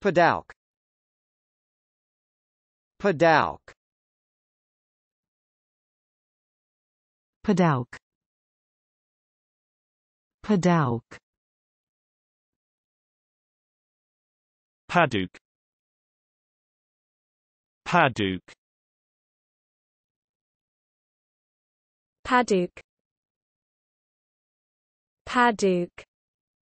Padauk. Padauk. Padauk. Padauk. Padauk. Padauk. Padauk. Padauk.